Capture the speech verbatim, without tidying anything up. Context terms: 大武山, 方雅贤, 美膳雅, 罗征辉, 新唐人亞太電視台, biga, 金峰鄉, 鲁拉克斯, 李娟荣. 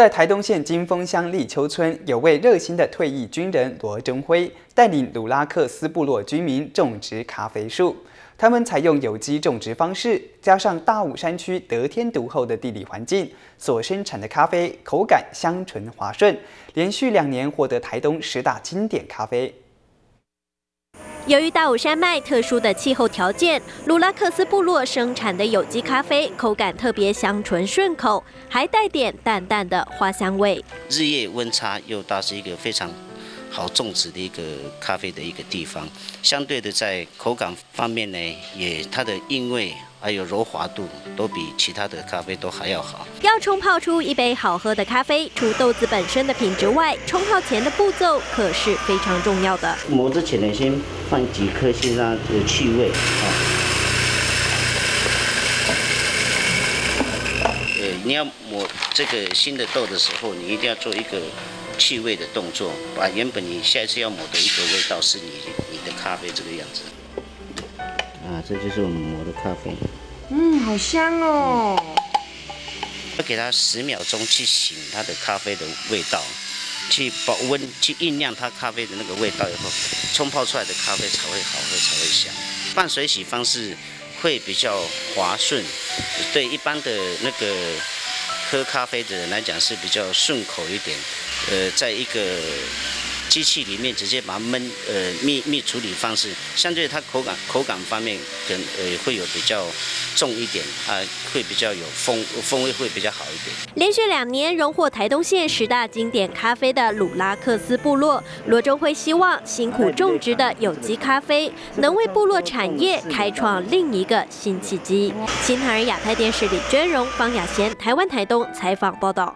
在台东县金峰乡立丘村，有位热心的退役军人罗征辉，带领鲁拉克斯部落居民种植咖啡树。他们采用有机种植方式，加上大武山区得天独厚的地理环境，所生产的咖啡口感香醇滑顺，连续两年获得台东十大经典咖啡。 由于大武山脉特殊的气候条件，鲁拉克斯部落生产的有机咖啡口感特别香醇顺口，还带点淡淡的花香味。日夜温差又大，是一个非常好种植的一个咖啡的一个地方。相对的，在口感方面呢，也它的韵味还有柔滑度都比其他的咖啡都还要好。要冲泡出一杯好喝的咖啡，除豆子本身的品质外，冲泡前的步骤可是非常重要的。磨之前呢，先 放几颗先让它有气味啊。呃，你要磨这个新的豆的时候，你一定要做一个气味的动作，把原本你下一次要磨的一个味道是你你的咖啡这个样子。啊，这就是我们磨的咖啡。嗯，好香哦。要给它十秒钟去醒它的咖啡的味道。 去保温，去酝酿它咖啡的那个味道以后，冲泡出来的咖啡才会好喝，才会香。半水洗方式会比较滑顺，对一般的那个喝咖啡的人来讲是比较顺口一点。呃，在一个机器里面直接把它焖，呃，蜜蜜处理方式，相对它口感口感方面可能呃会有比较重一点啊、呃，会比较有风风味会比较好一点。连续两年荣获台东县十大经典咖啡的鲁拉克斯部落，罗征辉希望辛苦种植的有机咖啡能为部落产业开创另一个新契机。新唐人亚太电视李娟荣、方雅贤，台湾台东采访报道。